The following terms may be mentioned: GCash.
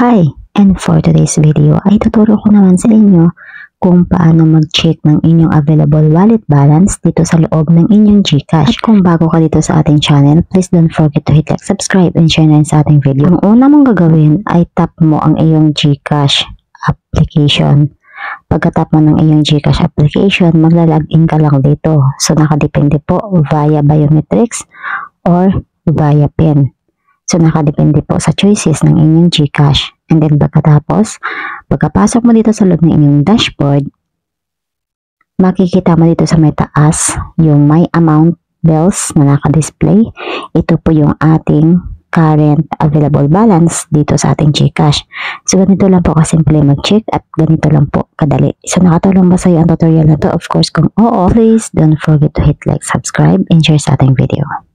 Hi! And for today's video ay tuturo ko naman sa inyo kung paano mag-check ng inyong available wallet balance dito sa loob ng inyong GCash. At kung bago ka dito sa ating channel, please don't forget to hit like, subscribe, and share na sa ating video. Ang una mong gagawin ay tap mo ang iyong GCash application. Pagkatap mo ng iyong GCash application, maglalagin ka lang dito. So, nakadepende po via biometrics or via PIN. So, nakadepende po sa choices ng inyong GCash. And then, pagkatapos, pagkapasok mo dito sa loob ng inyong dashboard, makikita mo dito sa may taas yung may amount bills na naka-display. Ito po yung ating current available balance dito sa ating GCash. So, ganito lang po kasimple mag-check at ganito lang po kadali. So, nakatulong ba sa iyo ang tutorial na to? Of course, kung oo, please don't forget to hit like, subscribe, and share sa ating video.